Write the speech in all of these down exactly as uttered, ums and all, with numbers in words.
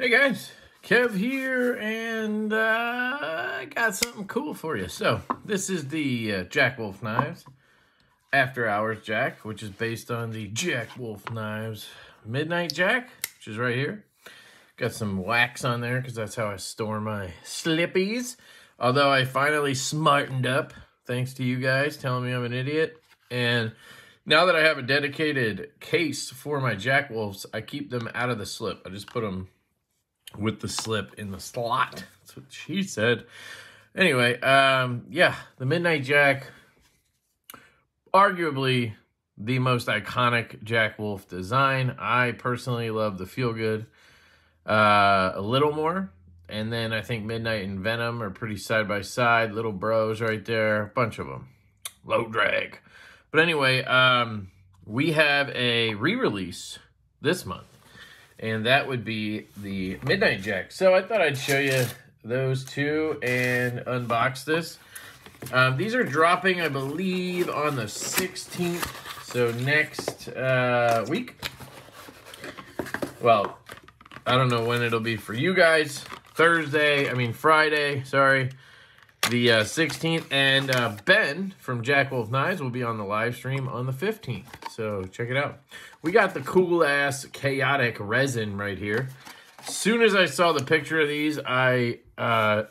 Hey guys, Kev here, and uh, I got something cool for you. So this is the uh, Jack Wolf Knives After Hours Jack, which is based on the Jack Wolf Knives Midnight Jack, which is right here. Got some wax on there because that's how I store my slippies. Although I finally smartened up, thanks to you guys telling me I'm an idiot. And now that I have a dedicated case for my Jack Wolves, I keep them out of the slip. I just put them with the slip in the slot. That's what she said. Anyway, um, yeah, the Midnight Jack, arguably the most iconic Jack Wolf design. I personally love the Feel Good uh, a little more. And then I think Midnight and Venom are pretty side by side. Little bros right there. A bunch of them. Low drag. But anyway, um, we have a re-release this month. And that would be the Midnight Jack. So I thought I'd show you those two and unbox this. Um, these are dropping, I believe, on the sixteenth. So next uh, week. Well, I don't know when it'll be for you guys. Thursday, I mean Friday, sorry, the uh, sixteenth, and uh, Ben from Jack Wolf Knives will be on the live stream on the fifteenth, so check it out. We got the cool-ass chaotic resin right here. As soon as I saw the picture of these, I uh,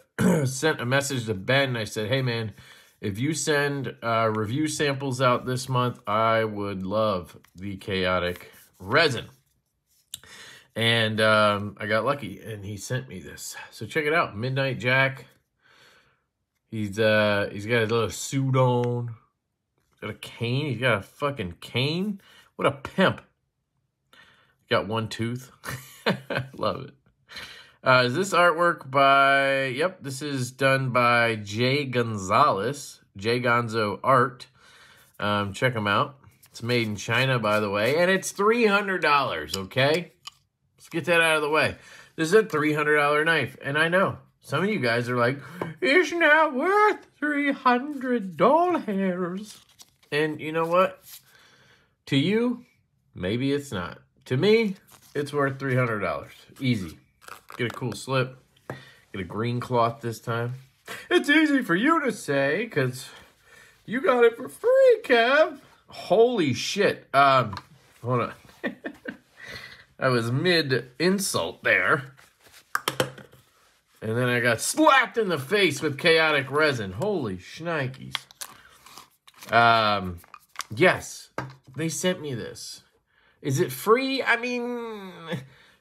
sent a message to Ben, and I said, hey man, if you send uh, review samples out this month, I would love the chaotic resin. And um, I got lucky, and he sent me this. So check it out, Midnight Jack. He's uh, he's got his little suit on. He's got a cane. He's got a fucking cane. What a pimp! He's got one tooth. Love it. Uh, is this artwork by? Yep, this is done by Jay Gonzalez, Jay Gonzo Art. Um, check him out. It's made in China, by the way, and it's three hundred dollars. Okay. Let's get that out of the way. This is a three hundred dollar knife. And I know some of you guys are like, it's not worth three hundred dollars. And you know what? To you, maybe it's not. To me, it's worth three hundred dollars. Easy. Get a cool slip. Get a green cloth this time. It's easy for you to say because you got it for free, Kev. Holy shit. Um, hold on. I was mid-insult there. And then I got slapped in the face with chaotic resin. Holy shnikes. Um, yes, they sent me this. Is it free? I mean,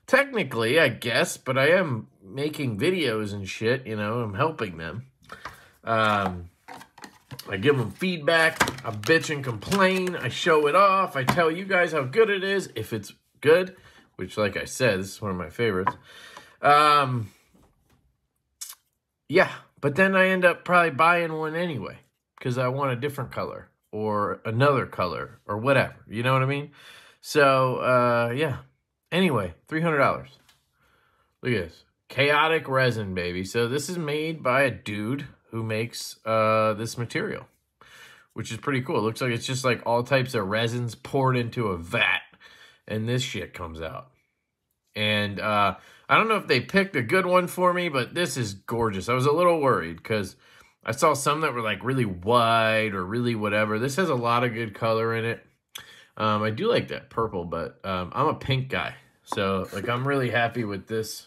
technically, I guess. But I am making videos and shit, you know. I'm helping them. Um, I give them feedback. I bitch and complain. I show it off. I tell you guys how good it is. If it's good. Which, like I said, this is one of my favorites. Um, yeah, but then I end up probably buying one anyway because I want a different color or another color or whatever. You know what I mean? So, uh, yeah. Anyway, three hundred dollars. Look at this. Chaotic resin, baby. So this is made by a dude who makes uh, this material, which is pretty cool. It looks like it's just like all types of resins poured into a vat. And this shit comes out. And uh, I don't know if they picked a good one for me, but this is gorgeous. I was a little worried because I saw some that were like really wide or really whatever. This has a lot of good color in it. Um, I do like that purple, but um, I'm a pink guy. So like I'm really happy with this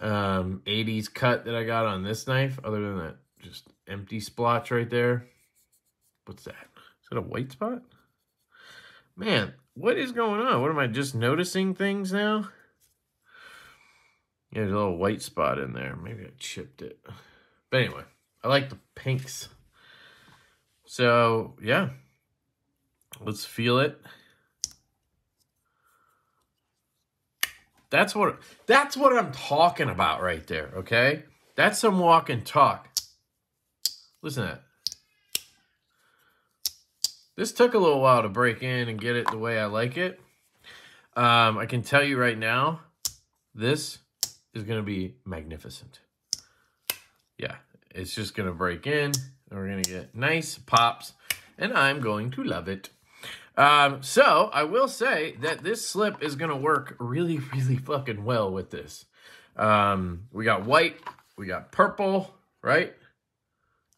um, eighties cut that I got on this knife. Other than that, just empty splotch right there. What's that? Is that a white spot? Man. What is going on? What am I just noticing things now? Yeah, there's a little white spot in there. Maybe I chipped it. But anyway, I like the pinks. So, yeah. Let's feel it. That's what that's what I'm talking about right there, okay? That's some walk and talk. Listen to that. This took a little while to break in and get it the way I like it. Um, I can tell you right now, this is going to be magnificent. Yeah, it's just going to break in, and we're going to get nice pops, and I'm going to love it. Um, so I will say that this slip is going to work really, really fucking well with this. Um, we got white, we got purple, right?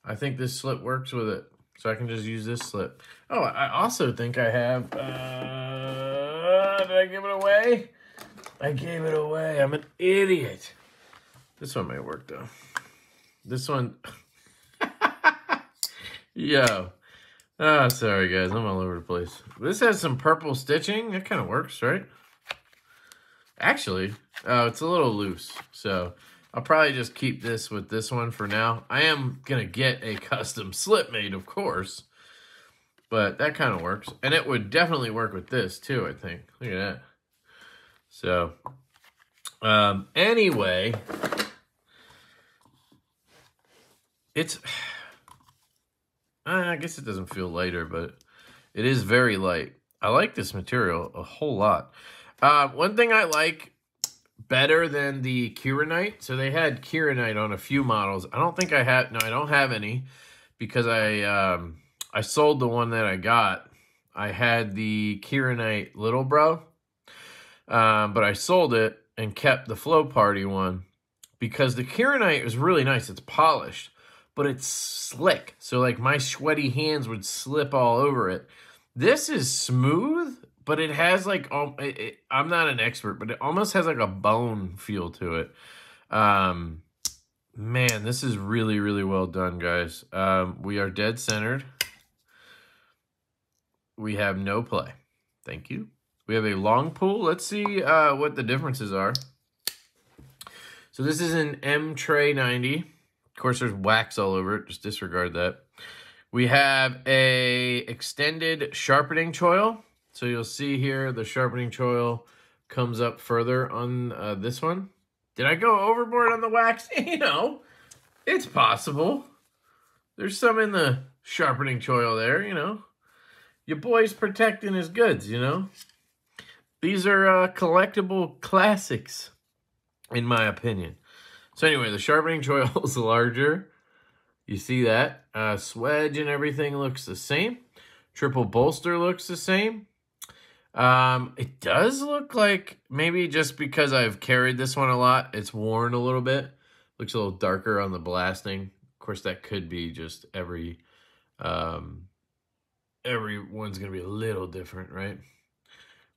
I think this slip works with it. So I can just use this slip. Oh, I also think I have, uh, did I give it away? I gave it away. I'm an idiot. This one may work though. This one, yo. Oh, sorry guys, I'm all over the place. This has some purple stitching. That kind of works, right? Actually, uh, it's a little loose, so I'll probably just keep this with this one for now. I am gonna get a custom slip made, of course, but that kind of works, and it would definitely work with this too, I think. Look at that. So, um, anyway, it's. I guess it doesn't feel lighter, but it is very light. I like this material a whole lot. Uh, one thing I like better than the Kirinite, so they had Kirinite on a few models. I don't think I have, no, I don't have any because I um, I sold the one that I got. I had the Kirinite Little Bro, um, but I sold it and kept the Flow Party one because the Kirinite is really nice. It's polished, but it's slick. So like my sweaty hands would slip all over it. This is smooth, but it has like, um, it, it, I'm not an expert, but it almost has like a bone feel to it. Um, man, this is really, really well done, guys. Um, we are dead centered. We have no play. Thank you. We have a long pull. Let's see uh, what the differences are. So this is an M Tray ninety. Of course, there's wax all over it. Just disregard that. We have a extended sharpening choil. So you'll see here the sharpening choil comes up further on uh, this one. Did I go overboard on the wax? You know, it's possible. There's some in the sharpening choil there, you know. Your boy's protecting his goods, you know. These are uh, collectible classics, in my opinion. So anyway, the sharpening choil is larger. You see that? Uh, swedge and everything looks the same. Triple bolster looks the same. Um, it does look like, maybe just because I've carried this one a lot, it's worn a little bit. Looks a little darker on the blasting. Of course, that could be just every, um, everyone's going to be a little different, right?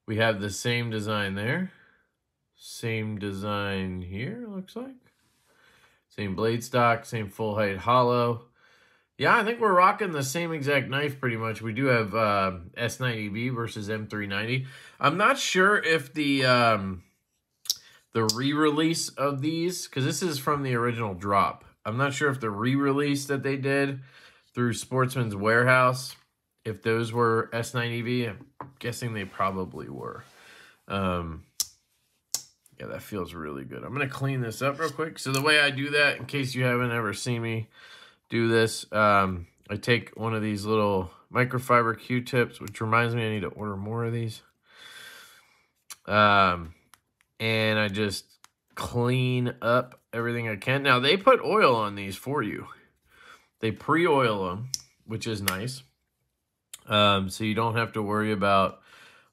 We have the same design there. Same design here, looks like. Same blade stock, same full height hollow. Yeah, I think we're rocking the same exact knife pretty much. We do have uh, S ninety V versus M three ninety. I'm not sure if the um, the re-release of these, because this is from the original drop. I'm not sure if the re-release that they did through Sportsman's Warehouse, if those were S ninety V. I'm guessing they probably were. Um, yeah, that feels really good. I'm going to clean this up real quick. So the way I do that, in case you haven't ever seen me do this, um, I take one of these little microfiber Q-tips, which reminds me I need to order more of these. Um, and I just clean up everything I can. Now, they put oil on these for you. They pre-oil them, which is nice. Um, so you don't have to worry about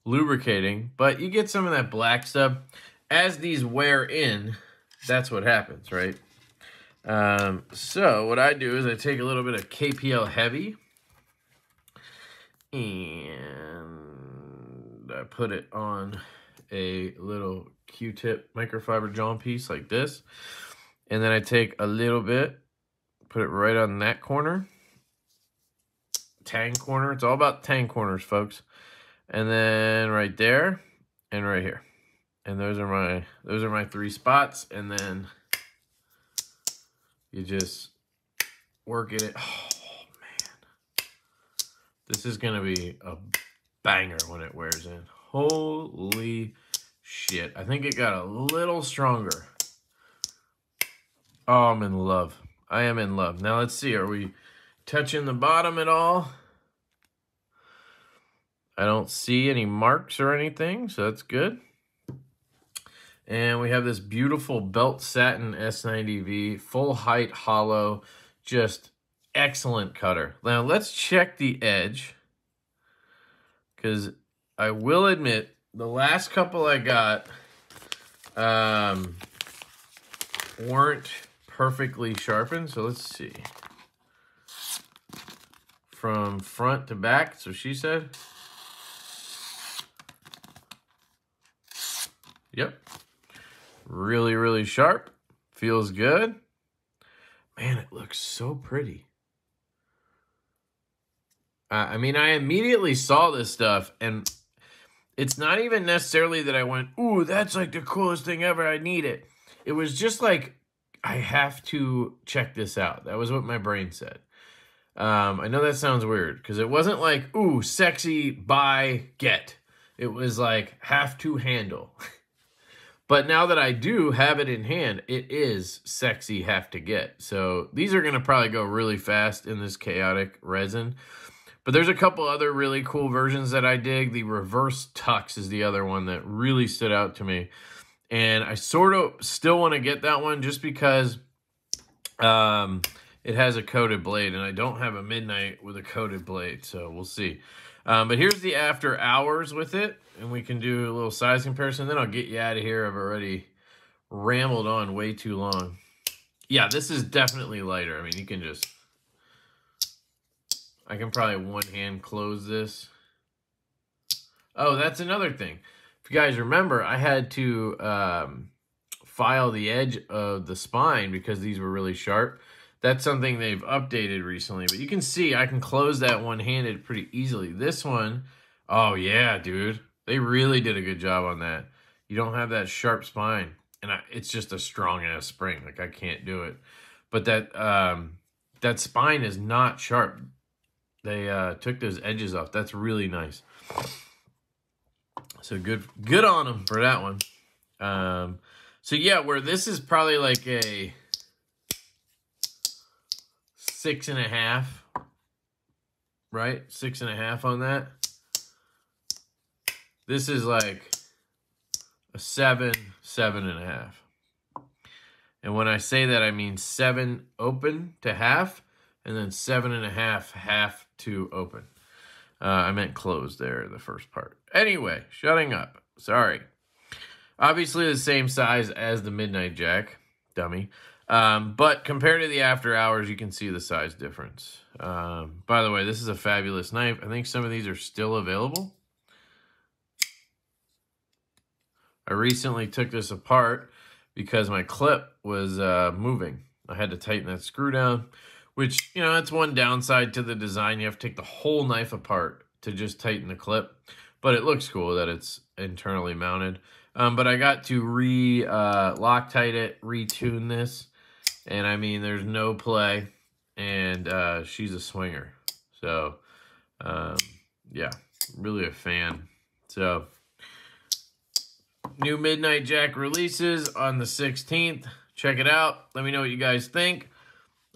lubricating. But you get some of that black stuff. As these wear in, that's what happens, right? Um, so what I do is I take a little bit of K P L Heavy and I put it on a little Q-tip microfiber John piece like this. And then I take a little bit, put it right on that corner, tang corner. It's all about tang corners, folks. And then right there and right here. And those are my, those are my three spots. And then you just work at it. Oh, man. This is going to be a banger when it wears in. Holy shit. I think it got a little stronger. Oh, I'm in love. I am in love. Now, let's see. Are we touching the bottom at all? I don't see any marks or anything, so that's good. And we have this beautiful belt satin S ninety V, full height hollow, just excellent cutter. Now let's check the edge. because I will admit the last couple I got um, weren't perfectly sharpened. So let's see. From front to back, so she said. Yep. Really, really sharp. Feels good. Man, it looks so pretty. Uh, I mean, I immediately saw this stuff, and it's not even necessarily that I went, ooh, that's like the coolest thing ever, I need it. It was just like, I have to check this out. That was what my brain said. Um, I know that sounds weird, because it wasn't like, ooh, sexy, buy, get. It was like, have to handle. But now that I do have it in hand, it is sexy, have to get. So these are going to probably go really fast in this chaotic resin. But there's a couple other really cool versions that I dig. The reverse tux is the other one that really stood out to me. And I sort of still want to get that one just because um, it has a coated blade. And I don't have a midnight with a coated blade, so we'll see. Um, but here's the after hours with it, and we can do a little size comparison. Then I'll get you out of here. I've already rambled on way too long. Yeah, this is definitely lighter. I mean, you can just... I can probably one-hand close this. Oh, that's another thing. If you guys remember, I had to um, file the edge of the spine because these were really sharp. That's something they've updated recently, but you can see I can close that one-handed pretty easily. This one, oh yeah, dude. They really did a good job on that. You don't have that sharp spine, and I, it's just a strong-ass spring. Like, I can't do it. But that, um, that spine is not sharp. They uh, took those edges off. That's really nice. So good good on them for that one. Um, so yeah, where this is probably like a... Six and a half, right? Six and a half on that. This is like a seven, seven and a half. And when I say that, I mean seven open to half, and then seven and a half, half to open. Uh, I meant closed there in the first part. Anyway, shutting up. Sorry. Obviously the same size as the Midnight Jack, dummy. Um, but compared to the after hours, you can see the size difference. Um, by the way, this is a fabulous knife. I think some of these are still available. I recently took this apart because my clip was uh, moving. I had to tighten that screw down, which, you know, that's one downside to the design. You have to take the whole knife apart to just tighten the clip. But it looks cool that it's internally mounted. Um, but I got to re uh, Loctite it, retune this. And, I mean, there's no play, and uh, she's a swinger. So, um, yeah, really a fan. So, new Midnight Jack releases on the sixteenth. Check it out. Let me know what you guys think.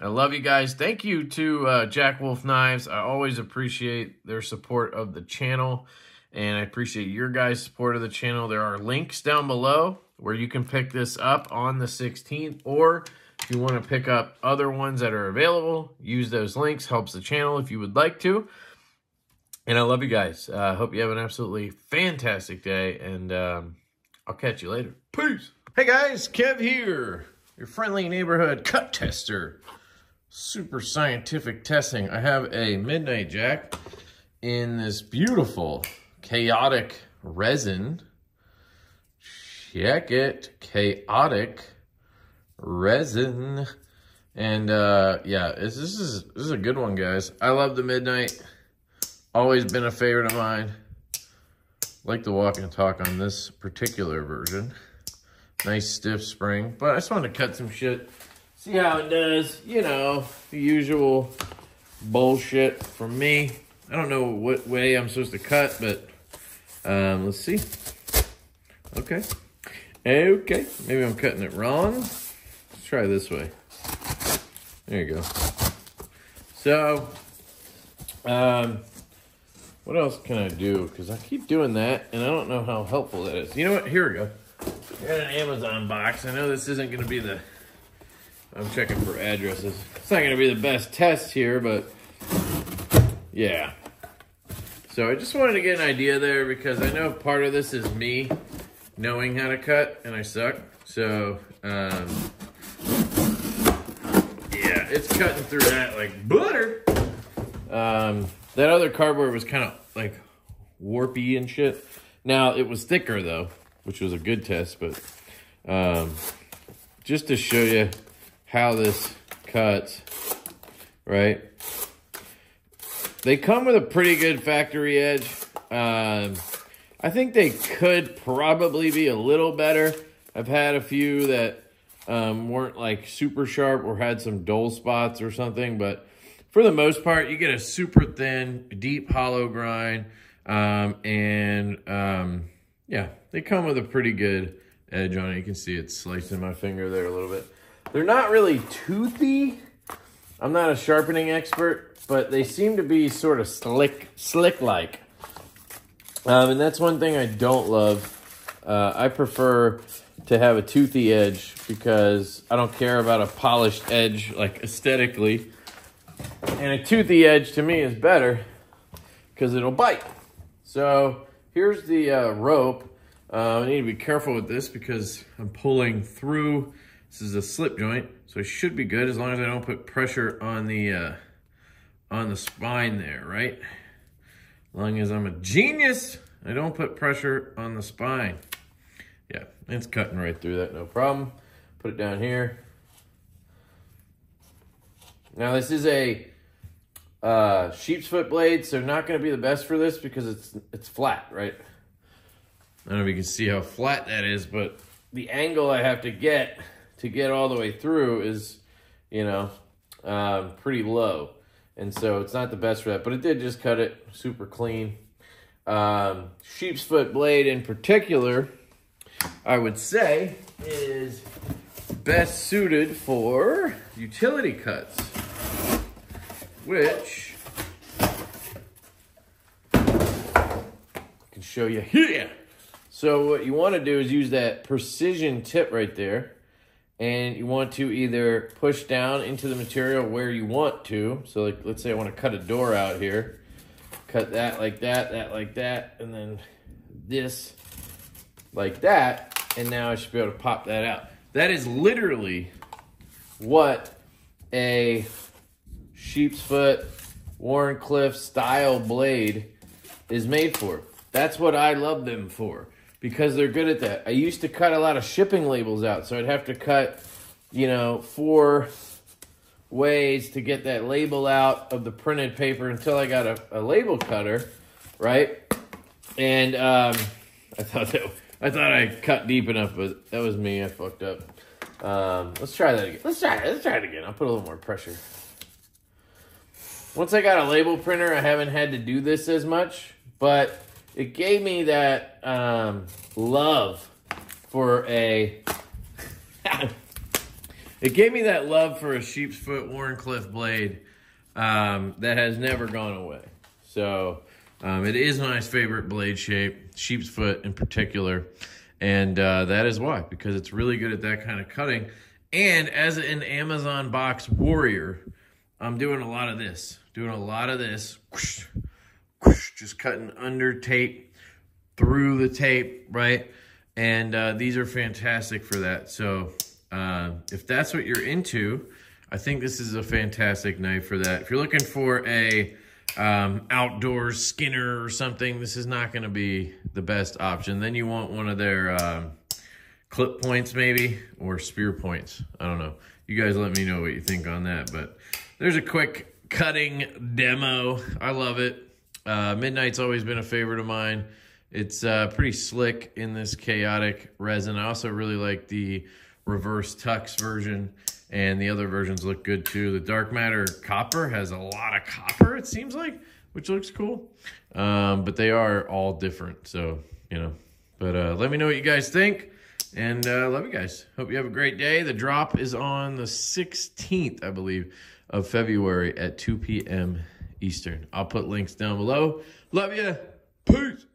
I love you guys. Thank you to uh, Jack Wolf Knives. I always appreciate their support of the channel, and I appreciate your guys' support of the channel. There are links down below where you can pick this up on the sixteenth, or... if you want to pick up other ones that are available, use those links. Helps the channel if you would like to. And I love you guys. I uh, hope you have an absolutely fantastic day, and um, I'll catch you later. Peace. Hey, guys. Kev here, your friendly neighborhood cut tester. Super scientific testing. I have a Midnight Jack in this beautiful chaotic resin. Check it. Chaotic resin. And uh yeah, it's, this is this is a good one, guys. I love the Midnight, always been a favorite of mine. Like the walk and talk on this particular version. Nice stiff spring, but I just wanted to cut some shit, see how it does. You know, the usual bullshit from me. I don't know what way I'm supposed to cut, but um let's see. Okay, okay, maybe I'm cutting it wrong. Try this way. There you go. So, um, what else can I do? Because I keep doing that, and I don't know how helpful that is. You know what? Here we go. I got an Amazon box. I know this isn't going to be the... I'm checking for addresses. It's not going to be the best test here, but... yeah. So I just wanted to get an idea there, because I know part of this is me knowing how to cut, and I suck. So, um, yeah, it's cutting through that like butter. Um, that other cardboard was kind of like warpy and shit. Now, it was thicker though, which was a good test, but um, just to show you how this cuts, right? They come with a pretty good factory edge. Um, I think they could probably be a little better. I've had a few that um, weren't like super sharp or had some dull spots or something, but for the most part, you get a super thin, deep hollow grind. Um, and um, yeah, they come with a pretty good edge on it. You can see it's slicing my finger there a little bit. They're not really toothy. I'm not a sharpening expert, but they seem to be sort of slick, slick-like. Um, and that's one thing I don't love. Uh, I prefer to have a toothy edge because I don't care about a polished edge, like aesthetically. And a toothy edge to me is better because it'll bite. So here's the uh, rope. Uh, I need to be careful with this because I'm pulling through. This is a slip joint, so it should be good as long as I don't put pressure on the uh, on the spine there, right? As long as I'm a genius, I don't put pressure on the spine. Yeah, it's cutting right through that, no problem. Put it down here. Now this is a uh, sheep's foot blade, so not going to be the best for this because it's it's flat, right? I don't know if you can see how flat that is, but the angle I have to get to get all the way through is, you know, um, pretty low. And so it's not the best for that, but it did just cut it super clean. Um, sheep's foot blade in particular, I would say, is best suited for utility cuts, which I can show you here. So what you want to do is use that precision tip right there. And you want to either push down into the material where you want to. So like, let's say I want to cut a door out here. Cut that like that, that like that, and then this like that. And now I should be able to pop that out. That is literally what a sheep's foot Warrenclyffe style blade is made for. That's what I love them for, because they're good at that. I used to cut a lot of shipping labels out, so I'd have to cut, you know, four ways to get that label out of the printed paper until I got a, a label cutter, right? And um, I thought that, I thought I cut deep enough, but that was me. I fucked up. Um, let's try that again. Let's try it. Let's try it again. I'll put a little more pressure. Once I got a label printer, I haven't had to do this as much, but it gave me that um, love for a. It gave me that love for a sheep's foot Warrenclyffe blade um, that has never gone away. So um, it is my favorite blade shape, sheep's foot in particular, and uh, that is why, because it's really good at that kind of cutting. And as an Amazon box warrior, I'm doing a lot of this, doing a lot of this. Whoosh, just cutting under tape, through the tape, right? And uh, these are fantastic for that. So uh, if that's what you're into, I think this is a fantastic knife for that. If you're looking for a um, outdoor skinner or something, this is not going to be the best option. Then you want one of their um, clip points maybe, or spear points. I don't know. You guys let me know what you think on that. But there's a quick cutting demo. I love it. Uh, Midnight's always been a favorite of mine. It's uh, pretty slick in this chaotic resin. I also really like the reverse tux version, and the other versions look good too. The Dark Matter Copper has a lot of copper, it seems like, which looks cool. Um, but they are all different, so, you know. But uh, let me know what you guys think, and uh, love you guys. Hope you have a great day. The drop is on the sixteenth, I believe, of February at two P M Eastern. I'll put links down below. Love ya. Peace.